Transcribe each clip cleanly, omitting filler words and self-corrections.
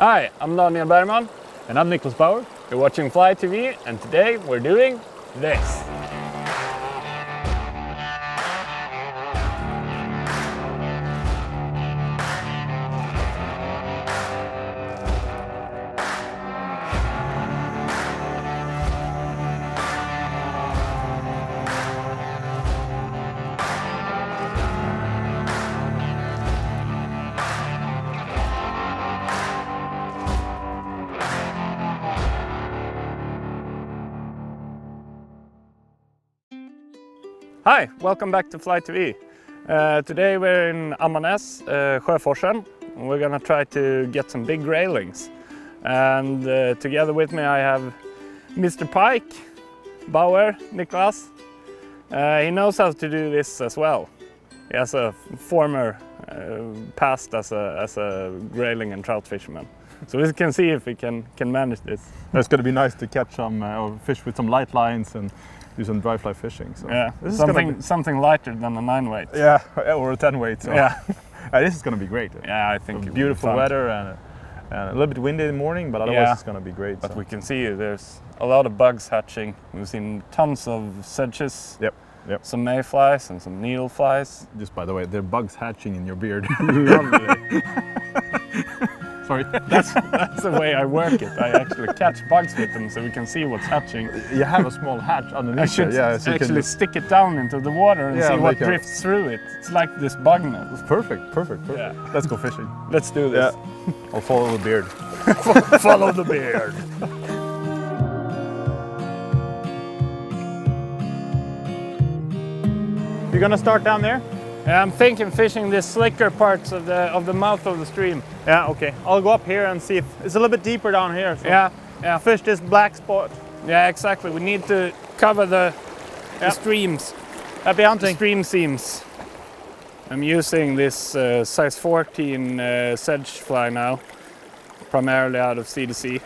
Hi, I'm Daniel Bergman. And I'm Nicholas Bauer. You're watching Fly TV, and today we're doing this. Hi, welcome back to Fly TV. Today we're in Ammanes, Sjöforsen. We're gonna try to get some big graylings. And together with me I have Mr. Pike, Bauer, Niklas. He knows how to do this as well. He has a former past as a grayling and trout fisherman. So we can see if we can manage this. It's gonna be nice to catch some or fish with some light lines and do some dry fly fishing. So yeah, this is something lighter than a 9-weight. Yeah, or a 10-weight. So. Yeah, this is going to be great. Yeah, I think beautiful weather and a little bit windy in the morning, but otherwise it's going to be great. But so. We can see there's a lot of bugs hatching. We've seen tons of sedges. Yep. Yep. Some mayflies and some needleflies. Just by the way, there are bugs hatching in your beard. Sorry, that's the way I work it. I actually catch bugs with them so we can see what's hatching. You have a small hatch underneath. I should so actually stick it down into the water and see what drifts through it. It's like this bug net. Perfect. Yeah. Let's go fishing. Let's do this. Yeah. I'll follow the beard. Follow the beard. You're gonna start down there? I'm thinking fishing the slicker parts of the mouth of the stream. Yeah, okay. I'll go up here and see if it's a little bit deeper down here. So yeah. Fish this black spot. Yeah, exactly. We need to cover the streams. Happy hunting. The stream seams. I'm using this size 14 sedge fly now, primarily out of CDC.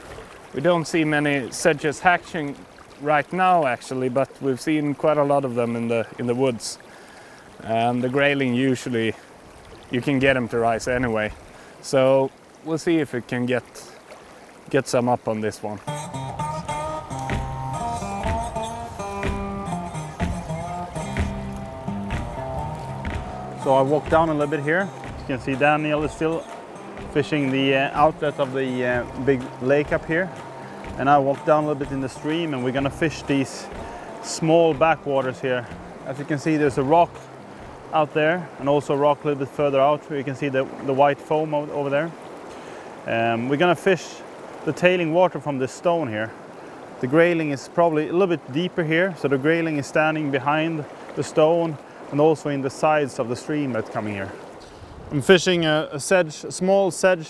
We don't see many sedges hatching right now, actually, but we've seen quite a lot of them in the woods. And the grayling usually, you can get them to rise anyway. So we'll see if we can get some up on this one. So I walked down a little bit here. You can see Daniel is still fishing the outlet of the big lake up here. And I walked down a little bit in the stream and we're gonna fish these small backwaters here. As you can see, there's a rock out there and also rock a little bit further out where you can see the white foam over there. We're gonna fish the tailing water from this stone here. The grayling is probably a little bit deeper here, so the grayling is standing behind the stone and also in the sides of the stream that's coming here. I'm fishing a small sedge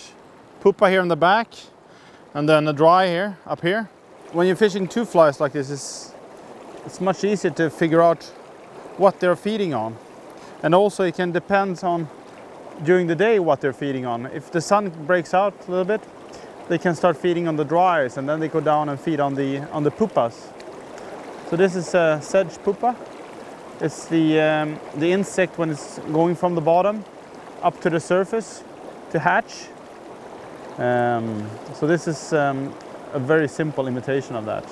pupa here in the back and then a dry here, up here. When you're fishing two flies like this, it's much easier to figure out what they're feeding on. And also it can depend on, during the day, what they're feeding on. If the sun breaks out a little bit, they can start feeding on the dries and then they go down and feed on the pupas. So this is a sedge pupa. It's the insect when it's going from the bottom up to the surface to hatch. So this is a very simple imitation of that.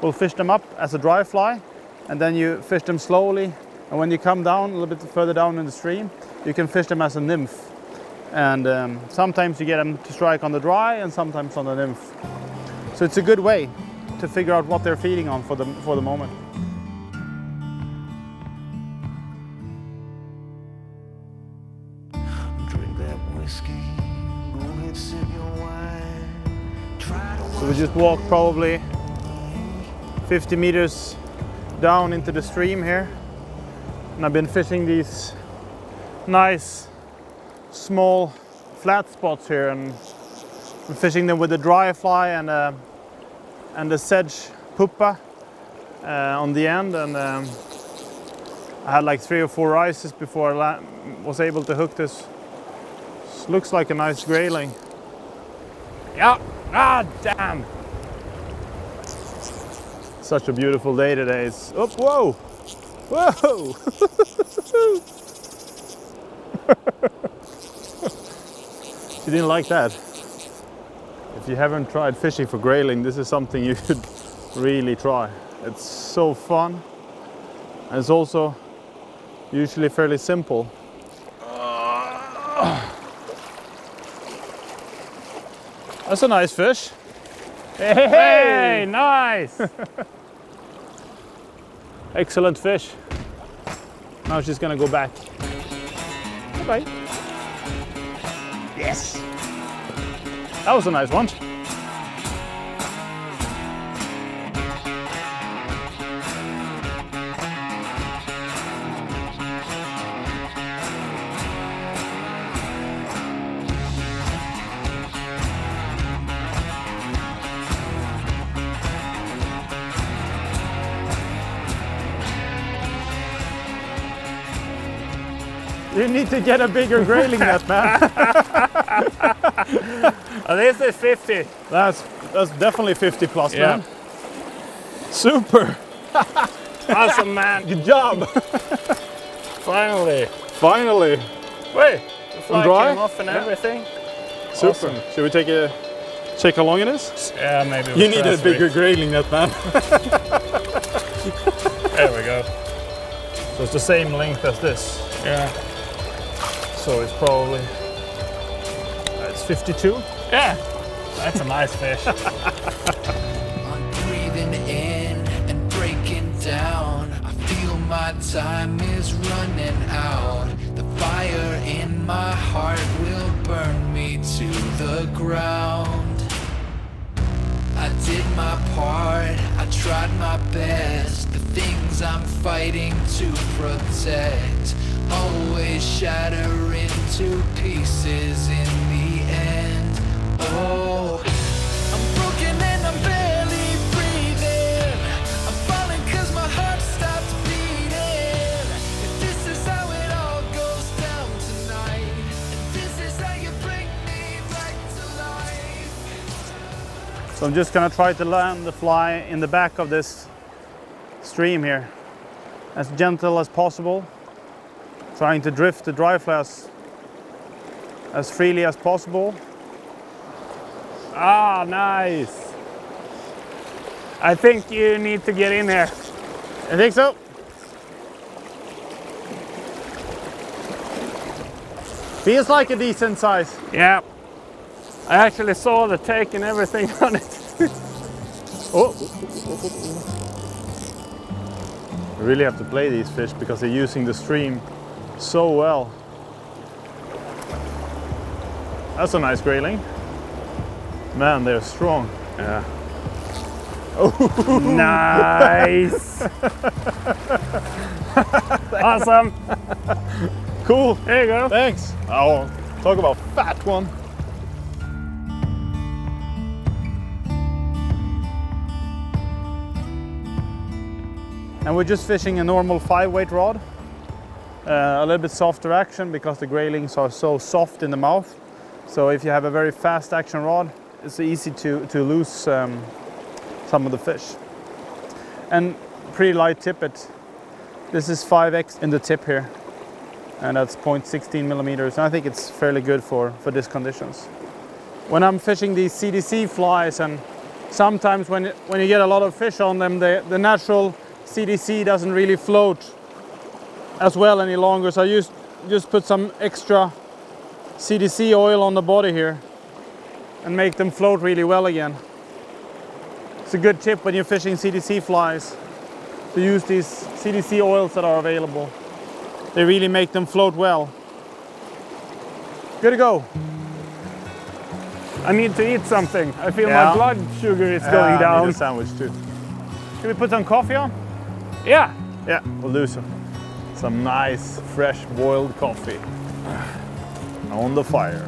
We'll fish them up as a dry fly and then you fish them slowly. And when you come down, a little bit further down in the stream, you can fish them as a nymph. And sometimes you get them to strike on the dry and sometimes on the nymph. So it's a good way to figure out what they're feeding on for the moment. Drink that whiskey, go ahead, sip your wine. Try to so we just walk probably 50 meters down into the stream here. And I've been fishing these nice small flat spots here and I'm fishing them with a dry fly and a sedge pupa on the end, and I had like 3 or 4 rises before I was able to hook this. This looks like a nice grayling. Yeah, damn! Such a beautiful day today. It's, oh, whoa! Whoa! She didn't like that. If you haven't tried fishing for grayling, this is something you should really try. It's so fun, and it's also usually fairly simple. That's a nice fish. Hey, hey, hey, nice! Excellent fish. Now she's gonna go back. Bye-bye. Yes! That was a nice one. You need to get a bigger grayling net, man. This is 50. That's definitely 50 plus, yeah. Man. Super. Awesome, man. Good job. Finally. Finally. Wait, the fly came off and everything. Super. Awesome. Should we take a check how long it is? Yeah, maybe. You need a bigger grayling net, man. There we go. So it's the same length as this. Yeah. So it's probably, it's 52? Yeah, that's a nice fish. I'm breathing in and breaking down. I feel my time is running out. The fire in my heart will burn me to the ground. I did my part, I tried my best. The things I'm fighting to protect always shatter into pieces in the end. Oh, I'm broken and I'm barely breathing. I'm falling cause my heart stopped beating. If this is how it all goes down tonight, if this is how you bring me back to life. So I'm just gonna try to land the fly in the back of this stream here, as gentle as possible. Trying to drift the dry fly as freely as possible. Ah, nice. I think you need to get in here. I think so. Feels like a decent size. Yeah. I actually saw the take and everything on it. Oh. You really have to play these fish because they're using the stream so well. That's a nice grayling. Man, they're strong. Yeah. Oh. Nice. Awesome. Cool. There you go. Thanks. Oh, talk about fat one. And we're just fishing a normal 5-weight rod. A little bit softer action because the graylings are so soft in the mouth. So if you have a very fast action rod, it's easy to lose some of the fish. And pretty light tippet. This is 5X in the tip here, and that's 0.16 millimeters. And I think it's fairly good for these conditions. When I'm fishing these CDC flies, and sometimes when you get a lot of fish on them, the natural CDC doesn't really float as well any longer, so I just put some extra CDC oil on the body here and make them float really well again. It's a good tip when you're fishing CDC flies to use these CDC oils that are available. They really make them float well. Good to go. I need to eat something. I feel my blood sugar is going down. I need a sandwich too. Should we put some coffee on? Yeah. Yeah, we'll do some. Some nice, fresh, boiled coffee on the fire.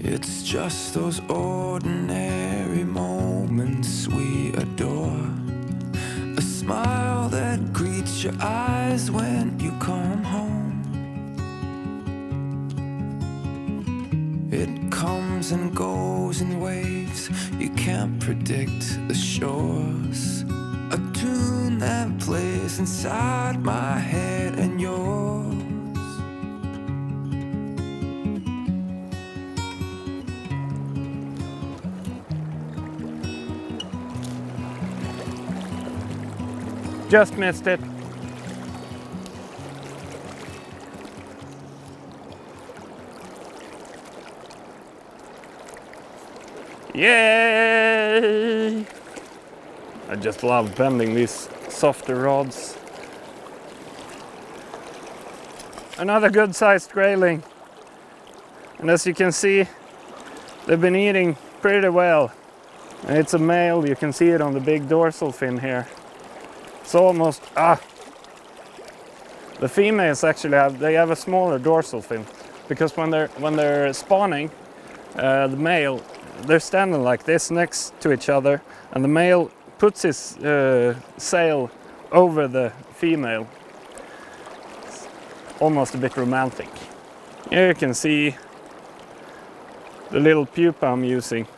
It's just those ordinary moments we adore. A smile that greets your eyes when you come home. It comes comes and goes in waves you can't predict the shores. A tune that plays inside my head and yours. Just missed it. Yay! I just love bending these softer rods. Another good-sized grayling. And as you can see, they've been eating pretty well. And it's a male, you can see it on the big dorsal fin here. It's almost, the females actually have a smaller dorsal fin, because when they're spawning, the male, they're standing like this next to each other, and the male puts his sail over the female. It's almost a bit romantic. Here you can see the little pupa I'm using.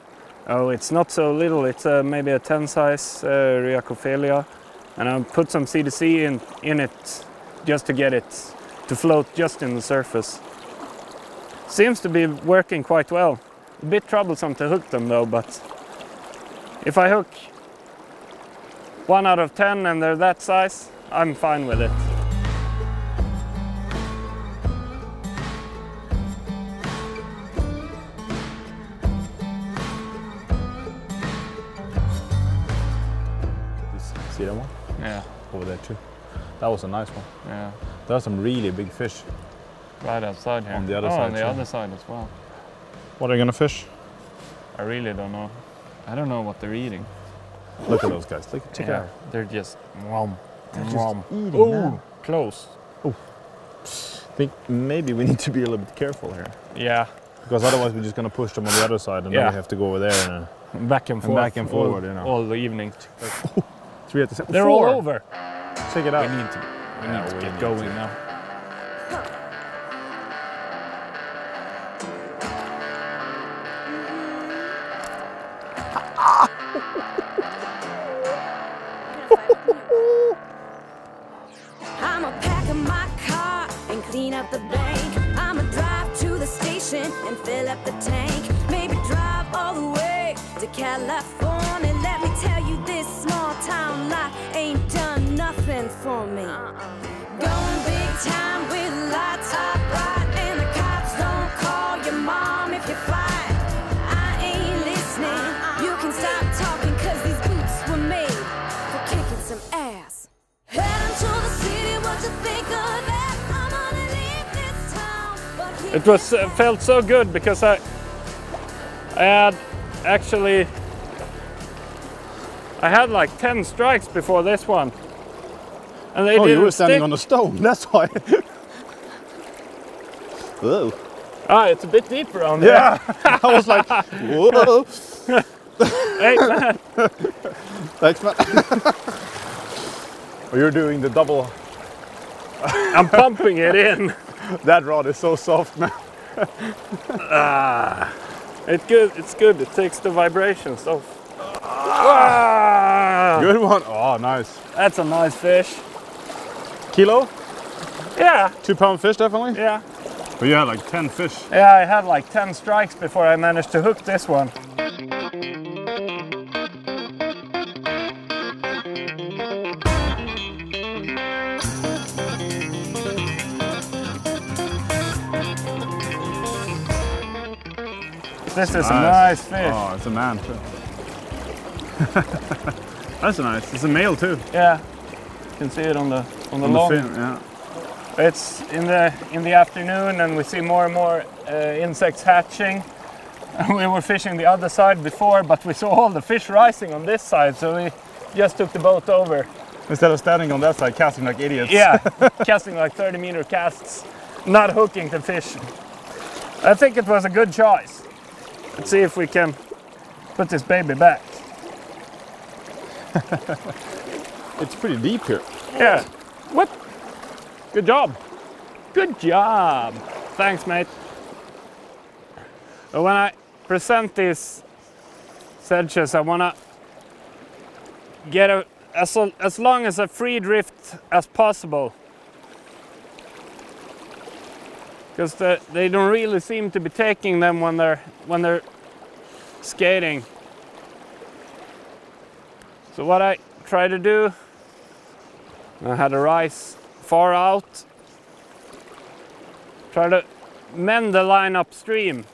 Oh, it's not so little, it's maybe a 10 size Rheacophilia. And I put some CDC in it just to get it to float just in the surface. Seems to be working quite well. A bit troublesome to hook them though, but if I hook 1 out of 10 and they're that size, I'm fine with it. See that one? Yeah. Over there too. That was a nice one. Yeah. There are some really big fish. Right outside here. On the other side. On the other side as well. What are you gonna fish? I really don't know. I don't know what they're eating. Look at those guys. Look, check it out. They're just nom. They're just eating. Oh, close. Oh. I think maybe we need to be a little bit careful here. Yeah. Because otherwise we're just gonna push them on the other side, and then we have to go over there and back and forth. And back and forward, you know. All the evening. They're all over. Check it out. We need to get going now. I'm a pack in my car and clean up the bank. I'm a drive to the station and fill up the tank. Maybe drive all the way to California. Let me tell you this small town life ain't done nothing for me. Going big time with lights up bright, and the cops don't call your mom if you're flying. I ain't listening. You can stop talking, cause these boots were made for kicking some ass. Heading to the city, what you think of that? I'm gonna leave this town. But it was felt so good, because I had actually. I had like 10 strikes before this one, and they didn't. You were standing on a stone. That's why. Whoa! Ah, it's a bit deep around here. Yeah, I was like, whoa! Hey man! Thanks man. Oh, you're doing the double. I'm pumping it in. That rod is so soft now. It's good. It's good. It takes the vibrations off. Wow. Good one. Oh, nice. That's a nice fish. Kilo? Yeah. 2 pound fish, definitely? Yeah. But you had like 10 fish. Yeah, I had like 10 strikes before I managed to hook this one. This is a nice fish. Oh, it's a man too. That's nice. It's a male too. Yeah, you can see it on the long fin, yeah. It's in the afternoon, and we see more and more insects hatching. We were fishing the other side before, but we saw all the fish rising on this side, so we just took the boat over. Instead of standing on that side, casting like idiots. Yeah, casting like 30-meter casts, not hooking the fish. I think it was a good choice. Let's see if we can put this baby back. It's pretty deep here. Yeah. What? Good job. Good job. Thanks, mate. When I present these sedges, I want to get as long as a free drift as possible, because they don't really seem to be taking them when they're skating. So what I try to do, I had a rise far out, try to mend the line upstream.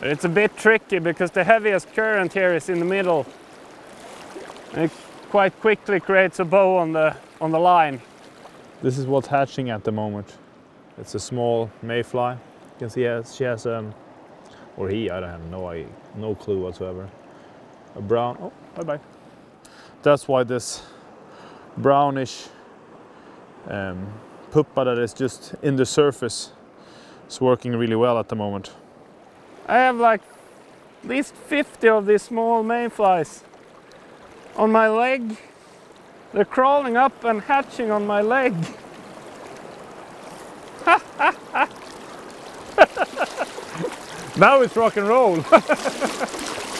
But it's a bit tricky because the heaviest current here is in the middle, and it quite quickly creates a bow on the line. This is what's hatching at the moment. It's a small mayfly. You can see she has or he, I have no clue whatsoever. A brown, oh, bye-bye. That's why this brownish pupa that is just in the surface is working really well at the moment. I have like at least 50 of these small mayflies on my leg. They're crawling up and hatching on my leg. Now it's rock and roll.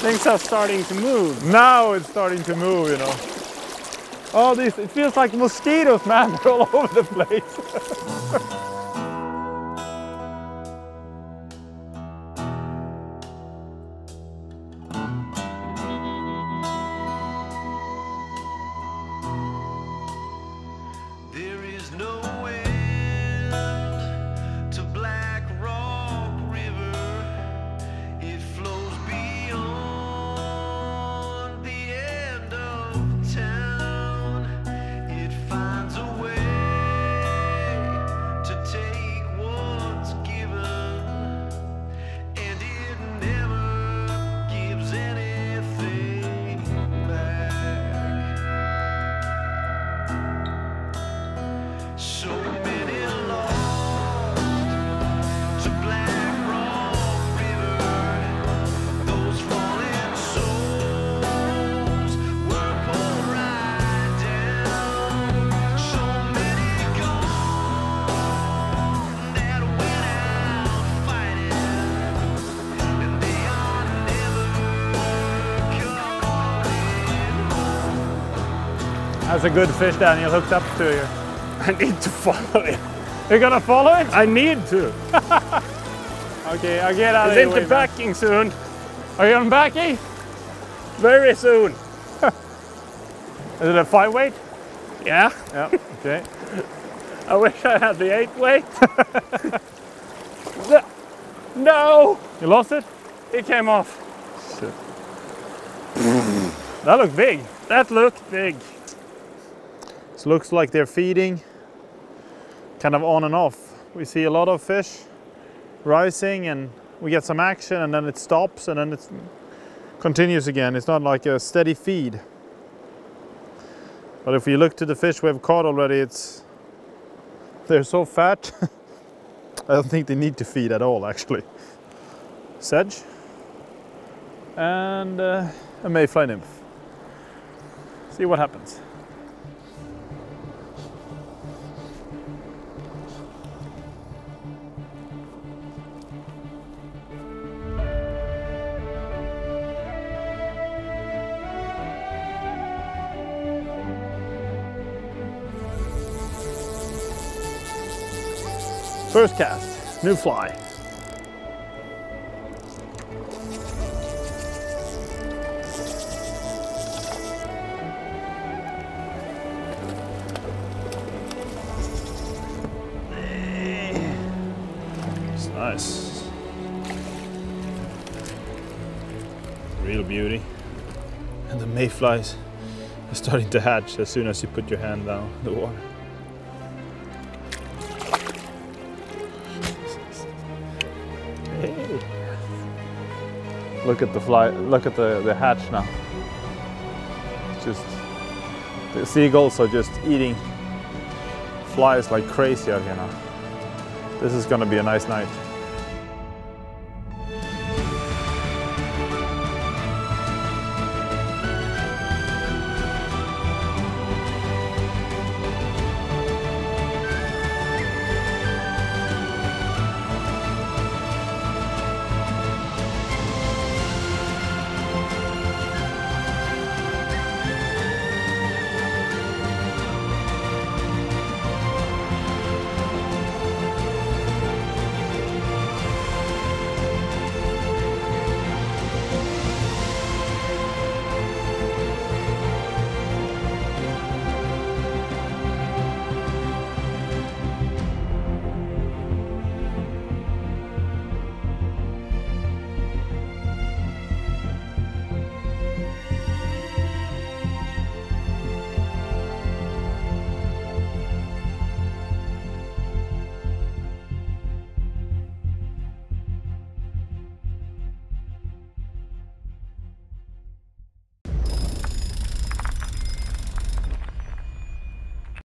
Things are starting to move. Now it's starting to move, you know. Oh, this, it feels like mosquitoes, man, they're all over the place. That's a good fish Daniel hooked up to you. I need to follow it. You're gonna follow it? I need to. Okay, I'll get out of here. It's into backing man. Soon. Are you on backing? Very soon. Is it a 5-weight? Yeah. Yeah, okay. I wish I had the 8-weight. No! You lost it? It came off. Shit. That looked big. That looked big. It looks like they're feeding kind of on and off. We see a lot of fish rising and we get some action and then it stops and then it continues again. It's not like a steady feed. But if you look to the fish we've caught already, they're so fat. I don't think they need to feed at all actually. Sedge and a mayfly nymph. See what happens. First cast, new fly. It's nice. Real beauty. And the mayflies are starting to hatch as soon as you put your hand down in the water. Look at the fly, look at the hatch now. It's just, the seagulls are just eating flies like crazy out here now. This is gonna be a nice night.